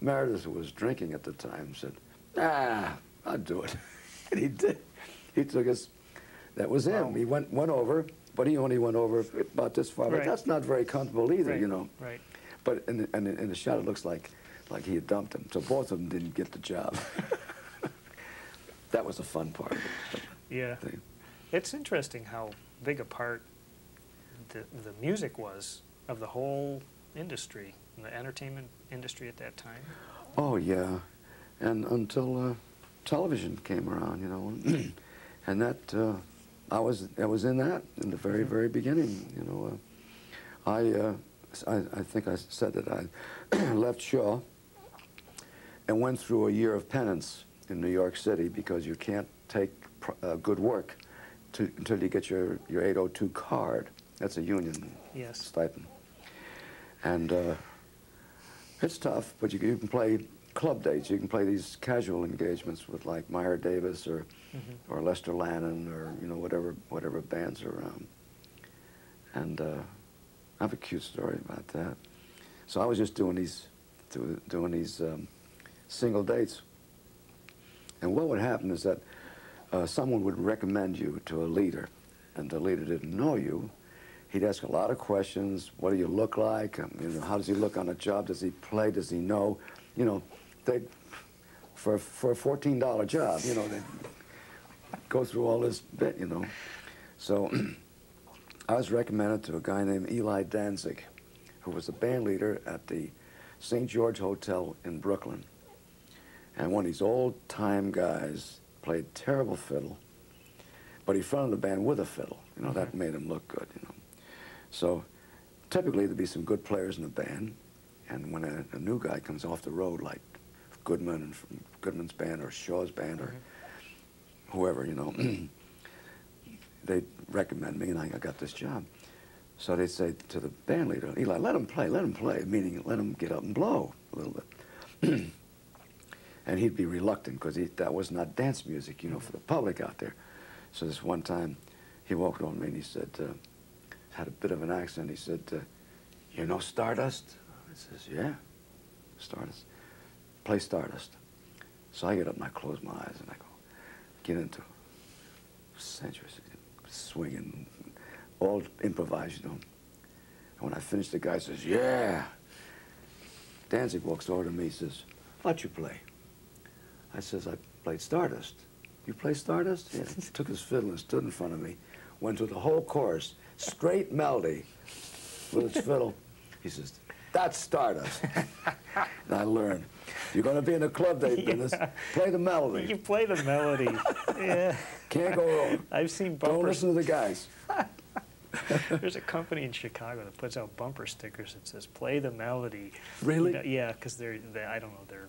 Meredith, who was drinking at the time, said, ah, I'll do it. And he did. He took us. That was him. Wow. He went over, but he only went over about this far. Right. But that's not very comfortable either, you know. Right. But in the shot, it looks like he had dumped him. So both of them didn't get the job. That was the fun part of it. Yeah. Thing. It's interesting how big a part the music was of the whole industry, the entertainment industry at that time. Oh, yeah. And until television came around, you know. And that, I was in that in the very, very beginning, you know. I think I said that I left Shaw and went through a year of penance in New York City because you can't take good work until you get your 802 card. That's a union stipend. And it's tough, but you can play club dates. You can play these casual engagements with like Myra Davis or Lester Lannan or, you know, whatever bands are around. And I have a cute story about that. So I was just doing these single dates. And what would happen is that someone would recommend you to a leader, and the leader didn't know you. He'd ask a lot of questions. What do you look like? You know, how does he look on a job? Does he play? Does he know? You know, they for a $14 job, you know, they go through all this bit, you know. So I was recommended to a guy named Eli Danzig, who was a band leader at the St. George Hotel in Brooklyn. And one of these old-time guys played terrible fiddle, but he fronted the band with a fiddle. You know, that made him look good, you know. So typically there'd be some good players in the band, and when a new guy comes off the road, like Goodman and from Goodman's band or Shaw's band or whoever, you know, they'd recommend me, and I got this job. So they'd say to the band leader, Eli, let him play, meaning let him get up and blow a little bit. And he'd be reluctant, because that was not dance music, you know, for the public out there. So this one time, he walked over to me and he said, had a bit of an accent, he said, you know Stardust? I says, yeah, Stardust. Play Stardust. So I get up and I close my eyes and I go, get into centuries, swinging, all improvised, you know. And when I finish, the guy says, yeah. Danzig walks over to me and says, what'd you play? I says, I played Stardust. You play Stardust? Yeah. He took his fiddle and stood in front of me, went through the whole chorus, straight melody with his fiddle. He says, that's Stardust. And I learned, you're going to be in a club day business, play the melody. You play the melody. Yeah. Can't go wrong. I've seen bumpers. Don't listen to the guys. There's a company in Chicago that puts out bumper stickers that says, play the melody. Really? You know, yeah, because they, I don't know, they're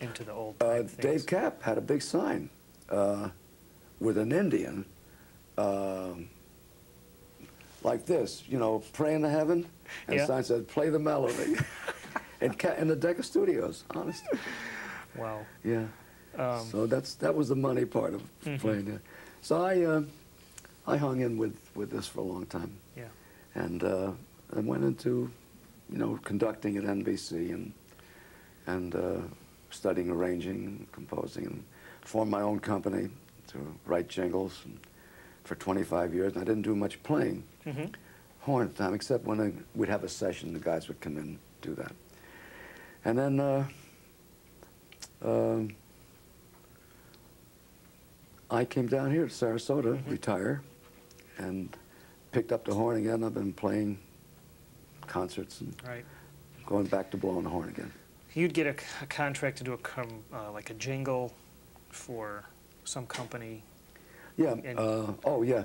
into the old things. Dave Kapp had a big sign with an Indian like this, you know, praying to heaven, and the sign said, play the melody. In the Decca Studios, honest. Wow. Yeah. So that was the money part of playing it. So I hung in with this for a long time. Yeah. And I went into, you know, conducting at NBC and studying arranging, composing, and formed my own company to write jingles for 25 years. And I didn't do much playing. horn at the time, except when we'd have a session, the guys would come in and do that. And then I came down here to Sarasota, retire, and picked up the horn again. I've been playing concerts and going back to blowing the horn again. You'd get a contract to do like a jingle for some company. Yeah. Oh, yeah.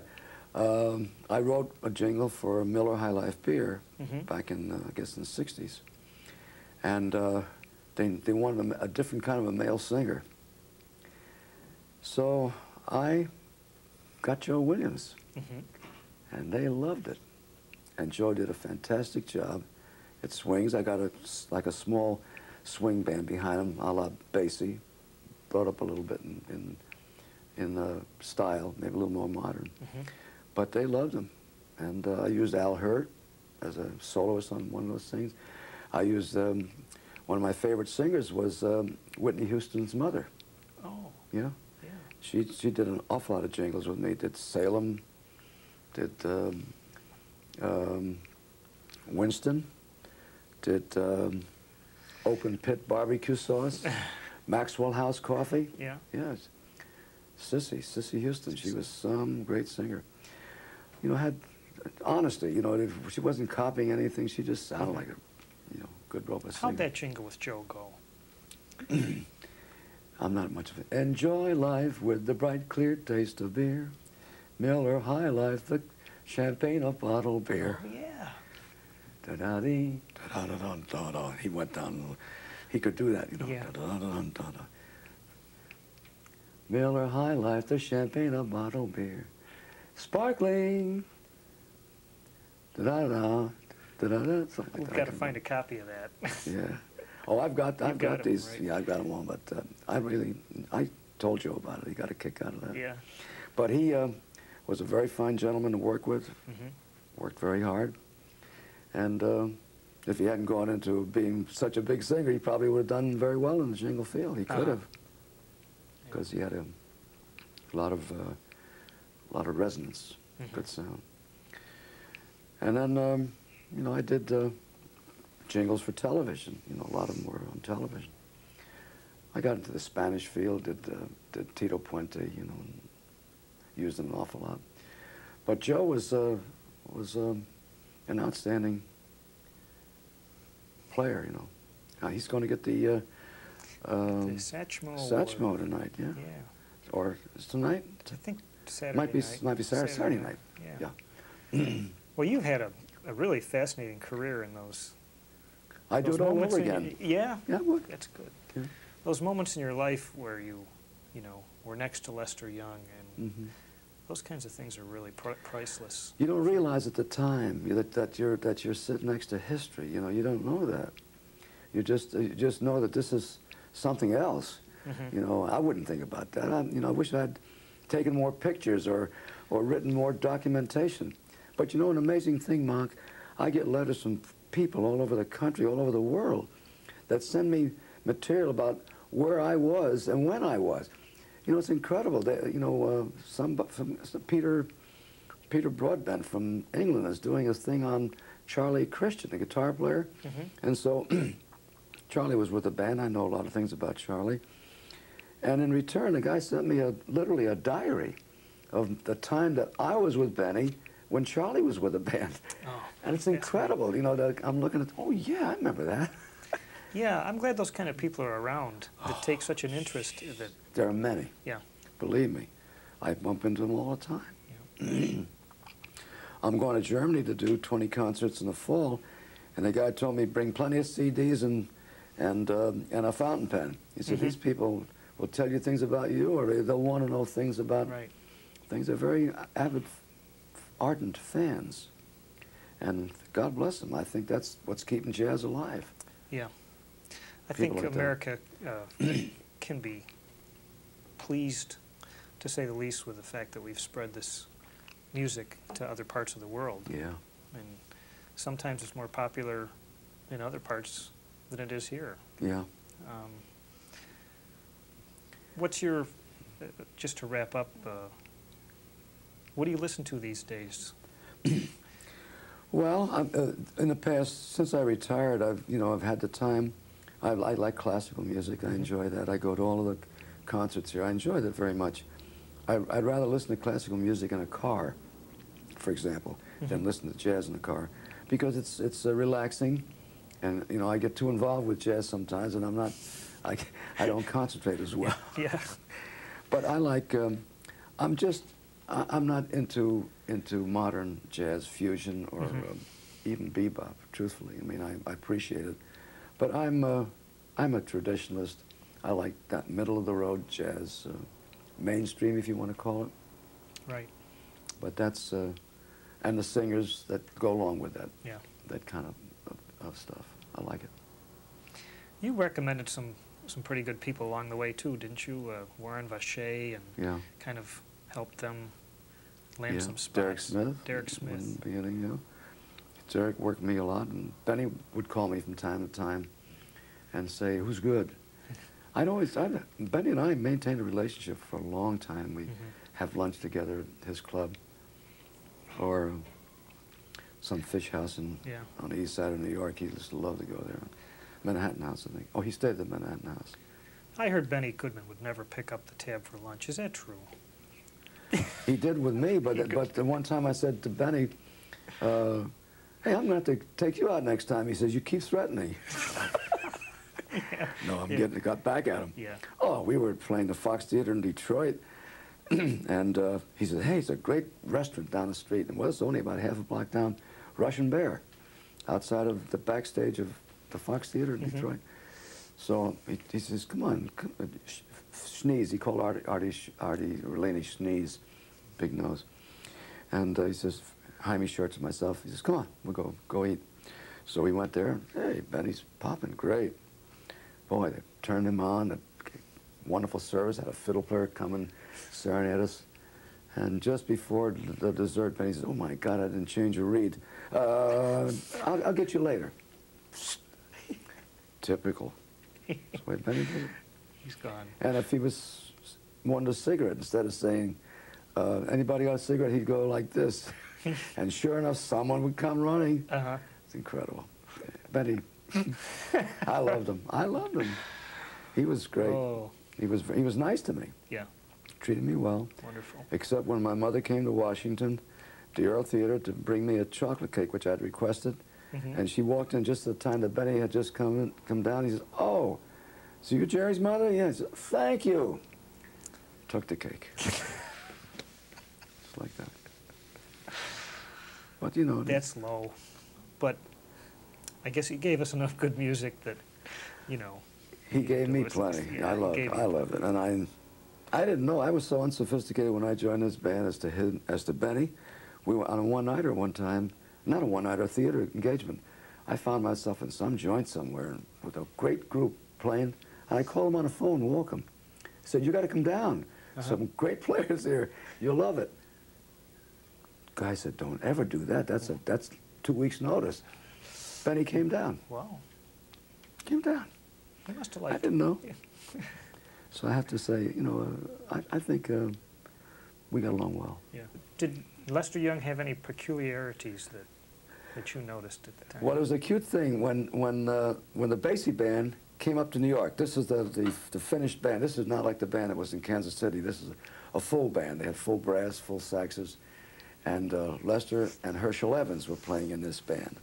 I wrote a jingle for Miller High Life Beer back in, I guess, in the 60s. And they wanted a different kind of a male singer. So I got Joe Williams, and they loved it. And Joe did a fantastic job at swings. I got like a small swing band behind him, a la Basie, brought up a little bit in style, maybe a little more modern. But they loved him. And I used Al Hurt as a soloist on one of those things. I used, one of my favorite singers was Whitney Houston's mother. Oh. Yeah? Yeah. She did an awful lot of jingles with me. Did Salem, did Winston, did Open Pit Barbecue Sauce, Maxwell House Coffee. Yeah. Yes. Sissy Houston, she was some great singer. You know, had honesty, you know, she wasn't copying anything, she just sounded like a, you know, good robot singer. How'd that jingle with Joe go? I'm not much of it. Enjoy life with the bright, clear taste of beer. Miller High Life, the champagne of bottled beer. Oh, yeah. Da-da-dee, da-da-da-da-da-da. He went down, he could do that, you know. Yeah. Da-da-da-da-da-da. Miller High Life, the champagne of bottled beer. Sparkling! Da-da-da, da-da-da, something like that. We've got to find a copy of that. Yeah. Oh, I've got these. Right? Yeah, I've got them all, but I told you about it. He got a kick out of that. Yeah. But he was a very fine gentleman to work with, worked very hard, and if he hadn't gone into being such a big singer, he probably would have done very well in the jingle field. He could have. Because he had a lot of resonance, good sound. And then, you know, I did jingles for television. You know, a lot of them were on television. I got into the Spanish field, did Tito Puente, you know, and used them an awful lot. But Joe was an outstanding player, you know. Now he's going to get the... Satchmo tonight, yeah. Yeah. Or is tonight? I think Saturday night. Might be Saturday night. Yeah. Well, you've had a really fascinating career in those. I do it all over again. Yeah? Yeah, well, that's good. Yeah. Those moments in your life where you know, were next to Lester Young, and those kinds of things are really priceless. You don't realize at the time that you're sitting next to history. You know, you don't know that. You just know that this is something else. You know, I wouldn't think about that. You know, I wish I'd taken more pictures or written more documentation. But you know, an amazing thing, Mark, I get letters from people all over the country, all over the world, that send me material about where I was and when I was. You know, it's incredible. That, you know, Peter Broadbent from England is doing his thing on Charlie Christian, the guitar player. And so Charlie was with a band. I know a lot of things about Charlie. And in return, the guy sent me literally a diary of the time that I was with Benny when Charlie was with a band. Oh, and it's incredible. You know, I'm looking at, oh, yeah, I remember that. Yeah, I'm glad those kind of people are around that take such an interest. There are many. Yeah. Believe me, I bump into them all the time. Yeah. I'm going to Germany to do 20 concerts in the fall, and the guy told me, bring plenty of CDs and a fountain pen. He said, these people will tell you things about you, or they'll want to know things about things. They're very avid, ardent fans, and God bless them. I think that's what's keeping jazz alive. Yeah. I think America can be pleased, to say the least, with the fact that we've spread this music to other parts of the world. Yeah. And sometimes it's more popular in other parts than it is here. Yeah. What's your, just to wrap up, what do you listen to these days? Well, in the past, since I retired, I've had the time. I like classical music. I enjoy that. I go to all of the concerts here. I enjoy that very much. I'd rather listen to classical music in a car, for example, than listen to jazz in the car, because it's relaxing, and you know, I get too involved with jazz sometimes, and I'm not, I don't concentrate as well. Yeah. But I like. I'm not into modern jazz fusion or even bebop. Truthfully, I mean, I appreciate it, but I'm a traditionalist. I like that middle of the road jazz, mainstream if you want to call it. Right. But that's and the singers that go along with that. Yeah. That kind of stuff. I like it. You recommended some pretty good people along the way too, didn't you? Warren Vache and kind of helped them land some spots. Derek Smith. Derek Smith. In the beginning, Derek worked me a lot, and Benny would call me from time to time and say, who's good? Benny and I maintained a relationship for a long time. We'd have lunch together at his club or some fish house on the east side of New York. He used to love to go there. Manhattan House, I think. Oh, he stayed at the Manhattan House. I heard Benny Goodman would never pick up the tab for lunch. Is that true? He did with me, but the one time I said to Benny, hey, I'm going to have to take you out next time. He says, you keep threatening. No, I'm getting got back at him. Yeah. Oh, we were playing the Fox Theater in Detroit, and he said, hey, it's a great restaurant down the street. And well, it's only about half a block down, Russian Bear, outside of the backstage of the Fox Theater in Detroit. So he says, come on, Sneeze. He called Artie Relaney Sneeze, big nose. And he says, Jaime Shorts and myself, he says, come on, we'll go eat. So we went there. Hey, Benny's popping great. Boy, they turned him on, a wonderful service, had a fiddle player come and serenade us. And just before the dessert, Benny says, oh my God, I didn't change a reed. I'll get you later. Typical. That's the way Benny did it. He's gone. And if he was wanting a cigarette, instead of saying, anybody got a cigarette, he'd go like this. And sure enough, someone would come running. It's incredible. Benny. I loved him. I loved him. He was great. Oh. He was nice to me. Yeah. Treated me well. Wonderful. Except when my mother came to Washington, to the Earl Theater, to bring me a chocolate cake, which I'd requested, and she walked in just at the time that Benny had just come down. He says, "Oh, so you're Jerry's mother?" Yes. Thank you. Took the cake. Just like that. But you know. That's low, but. I guess he gave us enough good music that, you know. He gave me plenty. Yeah, I loved it, and I didn't know I was so unsophisticated when I joined this band as to Benny. We were on a one-nighter one time, not a one-nighter, a theater engagement. I found myself in some joint somewhere with a great group playing, and I called him on the phone, welcome. He said, "You got to come down. Some great players here. You'll love it." Guy said, "Don't ever do that. That's 2 weeks' notice." Benny came down. Wow. Came down. He must have liked it. I didn't know. So I have to say, you know, I think we got along well. Yeah. Did Lester Young have any peculiarities that you noticed at the time? Well, it was a cute thing when the Basie band came up to New York. This is the finished band. This is not like the band that was in Kansas City. This is a full band. They had full brass, full saxes, and Lester and Herschel Evans were playing in this band.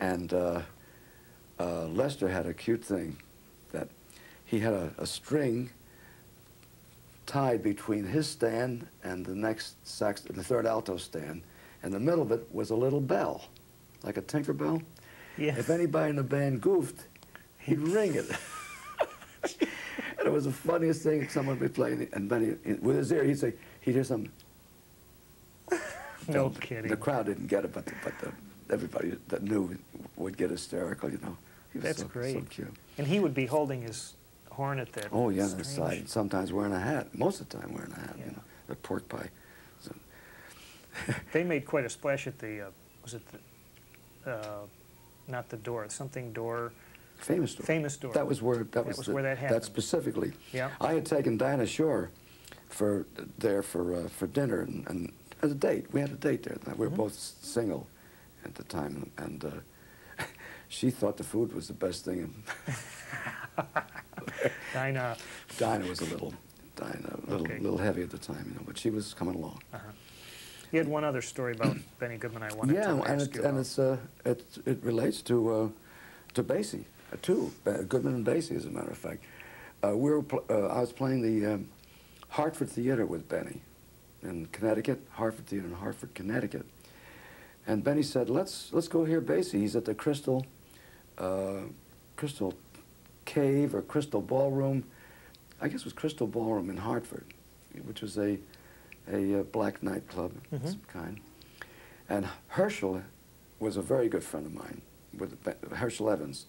And Lester had a cute thing that he had a string tied between his stand and the next sax, the third alto stand, and the middle of it was a little bell, like a tinker bell. Yeah. If anybody in the band goofed, he'd ring it. And it was the funniest thing. Someone would be playing, and Benny, with his ear, he'd hear something. No kidding. The crowd didn't get it, but everybody that knew would get hysterical, you know. He was That's great. So cute. And he would be holding his horn at that. Oh, yeah, on the side. Sometimes wearing a hat. Most of the time wearing a hat, you know, the pork pie. So. They made quite a splash at the, was it the, not the door, something door. Famous Door. Famous Door. That was where that happened. That specifically. Yeah. I had taken Dinah Shore for dinner and as a date. We had a date there. We were both single. at the time, and she thought the food was the best thing. Dinah was a little heavy at the time, you know, but she was coming along. You had one other story about Benny Goodman I wanted to ask you about. And it relates to Basie too, Goodman and Basie, as a matter of fact. I was playing the Hartford Theater with Benny in Connecticut, Hartford Theater in Hartford, Connecticut. And Benny said, let's go hear Basie. He's at the Crystal Crystal Cave or Crystal Ballroom. I guess it was Crystal Ballroom in Hartford, which was a black nightclub of some kind. And Herschel was a very good friend of mine, with Herschel Evans,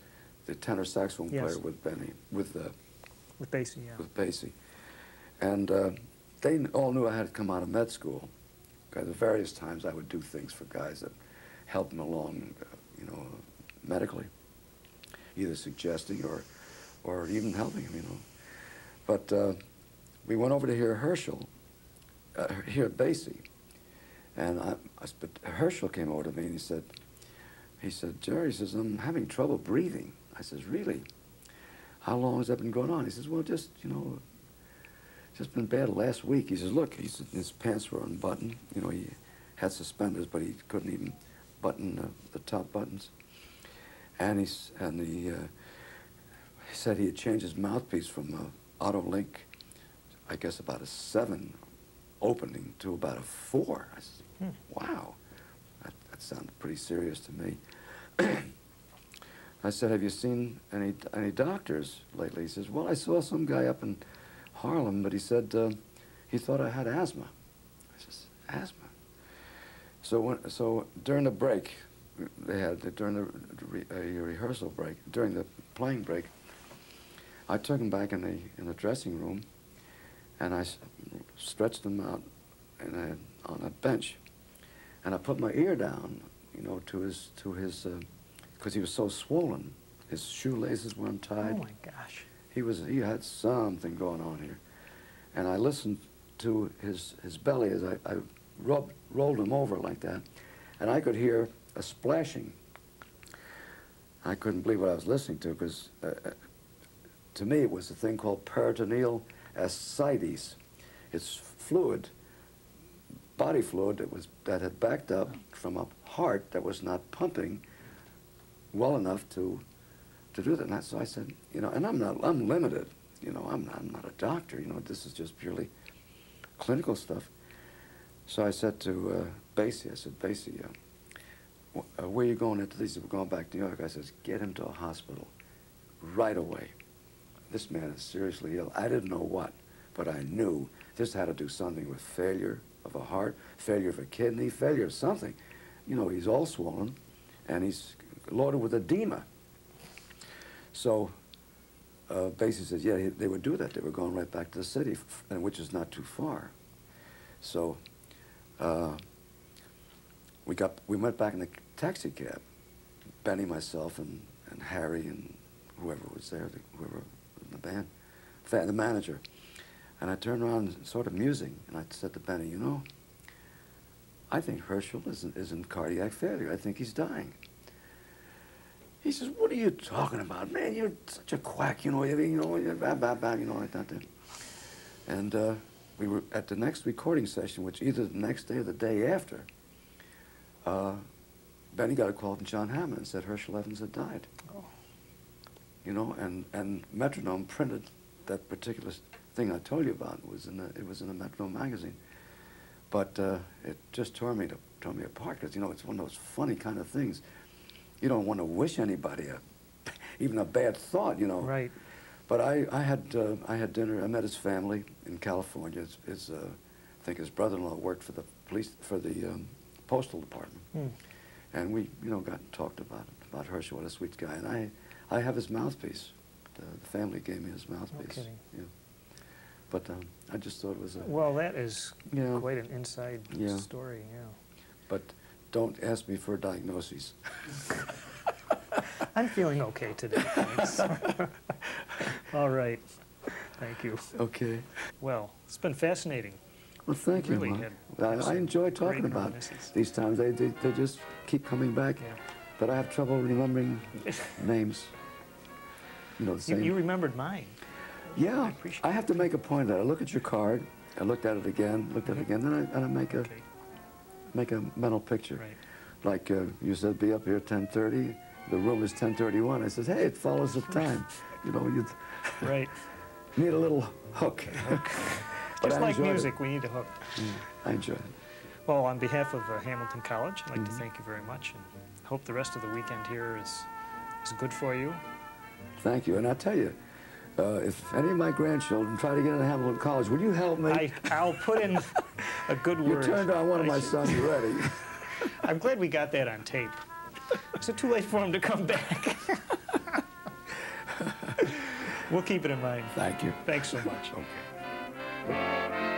the tenor saxophone player with Benny, with Basie, with Basie. And they all knew I had come out of med school, because at various times I would do things for guys that helped them along, you know, medically, either suggesting or even helping them, you know. But we went over to hear Herschel, hear Basie, and Herschel came over to me and he said, Jerry, he says, I'm having trouble breathing. I says, really? How long has that been going on? He says, well, just, you know, just been bad last week. He says, look, he said, his pants were unbuttoned. You know, he had suspenders, but he couldn't even button the top buttons. And he said he had changed his mouthpiece from Autolink, I guess about a 7 opening to about a 4. I said, wow, that sounded pretty serious to me. I said, have you seen any doctors lately? He says, well, I saw some guy up in Harlem, but he said he thought I had asthma. I says, asthma? So during the break, rehearsal break, during the playing break, I took him back in the dressing room, and I stretched him out on a bench, and I put my ear down, you know, to his because he was so swollen, his shoelaces were untied. Oh my gosh! He had something going on here, and I listened to his belly as I rolled him over like that, and I could hear a splashing. I couldn't believe what I was listening to, because to me it was a thing called peritoneal ascites. It's fluid, body fluid that had backed up from a heart that was not pumping well enough to do that. And so I said, you know, and I'm limited, you know, I'm not a doctor, you know, this is just purely clinical stuff. So I said to Basie, I said, Basie, where are you going after these? We're going back to New York. I says, get him to a hospital right away. This man is seriously ill. I didn't know what, but I knew this had to do something with failure of a heart, failure of a kidney, failure of something. You know, he's all swollen, and he's loaded with edema. So Basie says, yeah, they would do that. They were going right back to the city, which is not too far. So we went back in the taxi cab, Benny, myself, and Harry, and whoever was there, whoever in the band, the manager. And I turned around, sort of musing, and I said to Benny, you know, I think Herschel is in cardiac failure. I think he's dying. He says, what are you talking about? Man, you're such a quack, you know, you know, like that. And we were at the next recording session, which either the next day or the day after, Benny got a call from John Hammond and said Herschel Evans had died. Oh. You know, and Metronome printed that particular thing I told you about. It was in the Metronome magazine. But it just tore me apart, because, you know, it's one of those funny kind of things. You don't want to wish anybody even a bad thought, you know. Right. But I had dinner. I met his family in California. I think his brother-in-law worked for the police, for the postal department, and we, you know, got and talked about Herschel. What a sweet guy! And I have his mouthpiece. The family gave me his mouthpiece. No kidding. Yeah. But I just thought it was well, that is quite an inside story. Yeah. But. Don't ask me for diagnoses. I'm feeling okay today, thanks. All right, thank you. Okay. Well, it's been fascinating. Well, thank you, really Mark. I enjoy talking about these times. They just keep coming back, yeah. But I have trouble remembering names. You know, the same. You remembered mine. Yeah, I have to make a point of that. I look at your card, I looked at it again, looked at it again, then I make a mental picture. Right. Like you said, be up here 10:30. The room is 10:31. I says, hey, it follows the time. You know, you need a little hook. Just like music, we need a hook. Mm, I enjoy it. Well, on behalf of Hamilton College, I'd like to thank you very much, and hope the rest of the weekend here is good for you. Thank you, and I tell you, if any of my grandchildren try to get into Hamilton College, will you help me? I'll put in a good word. You turned on one of my sons already. I'm glad we got that on tape. Is it too late for him to come back? We'll keep it in mind. Thank you. Thanks so much. Okay.